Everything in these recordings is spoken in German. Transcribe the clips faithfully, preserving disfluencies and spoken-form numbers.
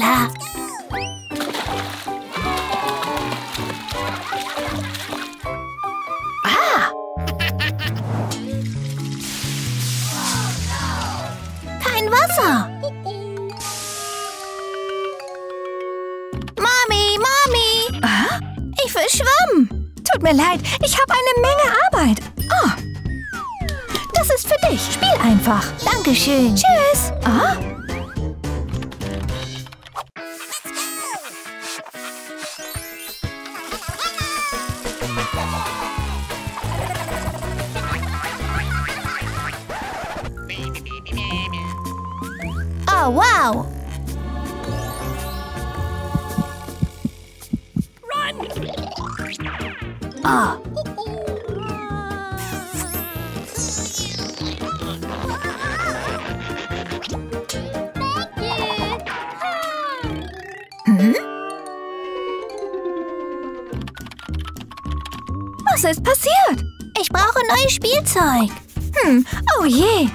Voila! Ah! Kein Wasser! Mami, Mami! Ah? Ich verschwamm! Tut mir leid, ich habe eine Menge Arbeit. Oh. Das ist für dich. Spiel einfach. Dankeschön. Tschüss. Ah? Oh, wow! Run! Oh. Hm? Was ist passiert? Ich brauche neues Spielzeug. Hm, oh je.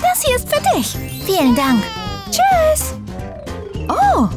Das hier ist für dich. Vielen Dank. Tschüss. Oh.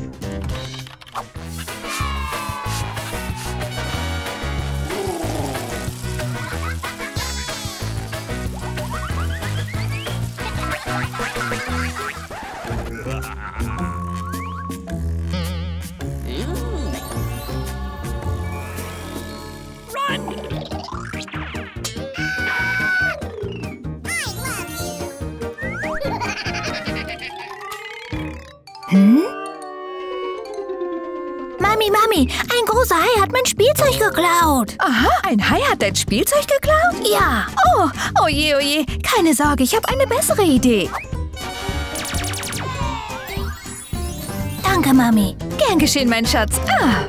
Hm? Mami, Mami, ein großer Hai hat mein Spielzeug geklaut. Aha, ein Hai hat dein Spielzeug geklaut? Ja. Oh, oh je, oh je. Keine Sorge, ich habe eine bessere Idee. Danke, Mami. Gern geschehen, mein Schatz. Ah.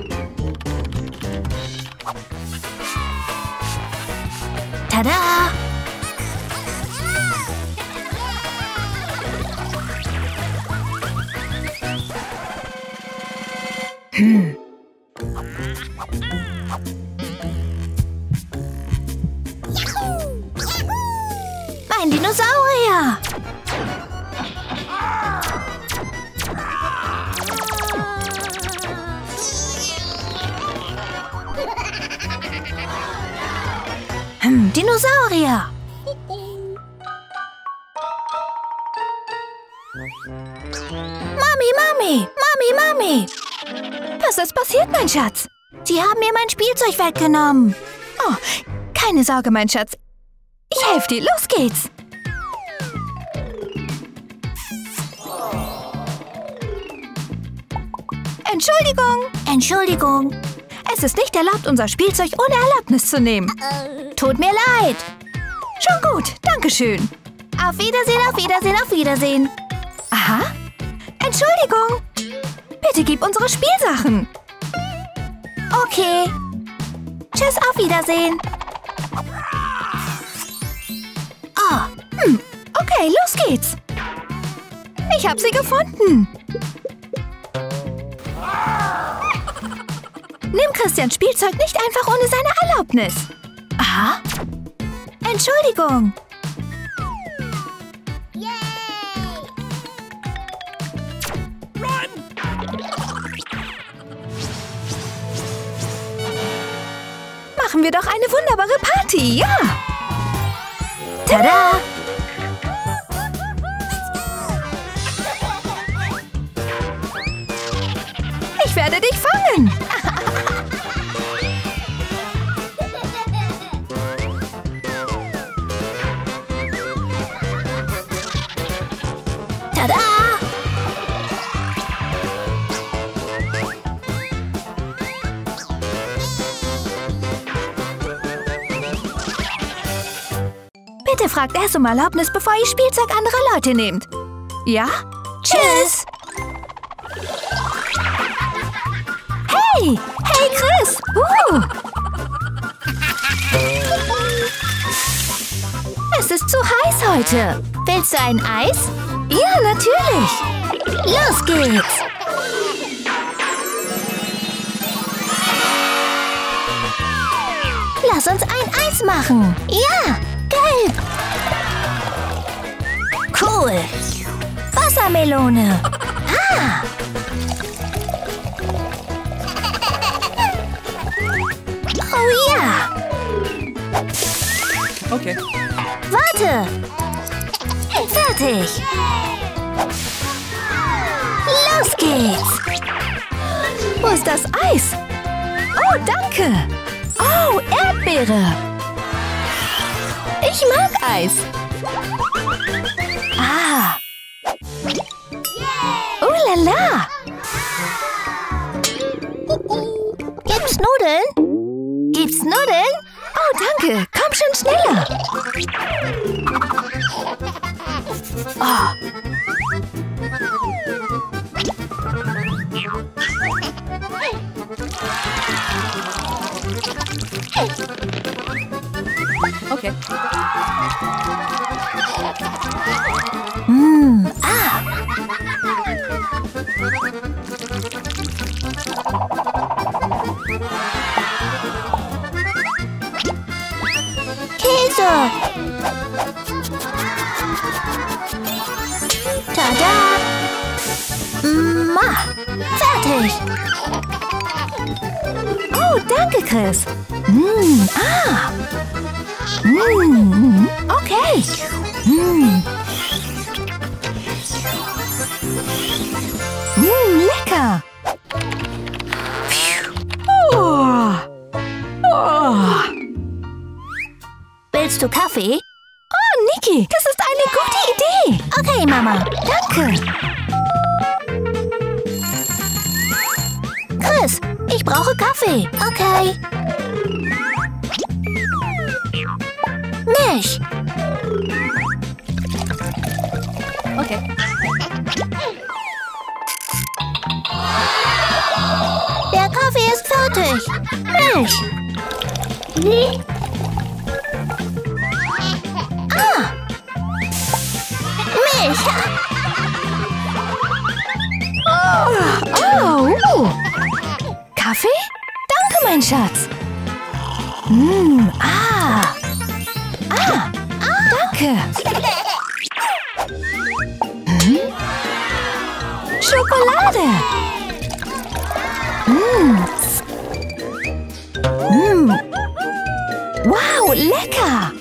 Tada! Hm. Mein Dinosaurier! Hm, Dinosaurier! Mami, Mami! Mami, Mami! Was ist passiert, mein Schatz? Sie haben mir mein Spielzeug weggenommen. Oh, keine Sorge, mein Schatz. Ich helfe dir. Los geht's. Entschuldigung. Entschuldigung. Es ist nicht erlaubt, unser Spielzeug ohne Erlaubnis zu nehmen. Tut mir leid. Schon gut. Dankeschön. Auf Wiedersehen, auf Wiedersehen, auf Wiedersehen. Aha. Entschuldigung. Bitte gib unsere Spielsachen. Okay. Tschüss, auf Wiedersehen. Oh, hm. Okay, los geht's. Ich hab sie gefunden. Nimm Christians Spielzeug nicht einfach ohne seine Erlaubnis. Aha. Entschuldigung. Machen wir doch eine wunderbare Party, ja! Tada! Ich werde dich fangen! Tada! Bitte fragt erst um Erlaubnis, bevor ihr Spielzeug anderer Leute nehmt. Ja? Tschüss! Hey! Hey, Chris! Uh. Es ist zu heiß heute. Willst du ein Eis? Ja, natürlich! Los geht's! Lass uns ein Eis machen! Ja! Gelb! Cool! Wassermelone! Ah. Yeah! Oh ja! Okay. Warte! Fertig! Los geht's! Wo ist das Eis? Oh, danke! Oh, Erdbeere! Ich mag Eis! Ah! Oh la la! Gibt's Nudeln? Gibt's Nudeln? Oh, danke! Komm schon schneller! Oh! Okay. Mmm, ah! Käse! Tada! Ma! Fertig! Oh, danke, Chris! Mmm, ah! Mmm, okay! Mmm! Mmm, lecker! Oh. Oh. Willst du Kaffee? Oh, Niki, das ist eine gute Idee! Okay, Mama, danke! Chris, ich brauche Kaffee! Okay! Milch! Okay. Der Kaffee ist fertig. Milch. Ah. Milch. Oh. Oh. Kaffee? Danke, mein Schatz. Mm. Ah. Ah. Ah. Danke. Schokolade! Mm. Mm. Wow, lecker!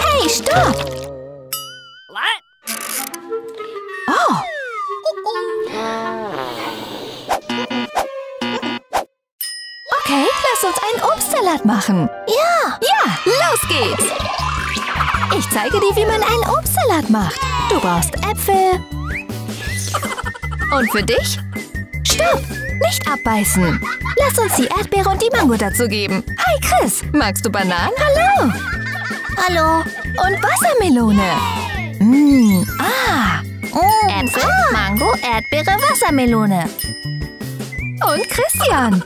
Hey, stopp! What? Oh! Okay, lass uns einen Obstsalat machen. Ja! Ja, los geht's! Ich zeige dir, wie man einen Obstsalat macht. Du brauchst Äpfel. Und für dich? Stopp! Nicht abbeißen. Lass uns die Erdbeere und die Mango dazu geben. Hi Chris, magst du Bananen? Hallo! Hallo! Und Wassermelone. Mmh, ah! Mmh, Äpfel, ah. Mango, Erdbeere, Wassermelone. Und Christian.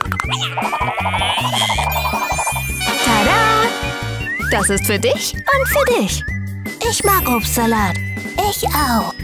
Das ist für dich und für dich. Ich mag Obstsalat. Ich auch.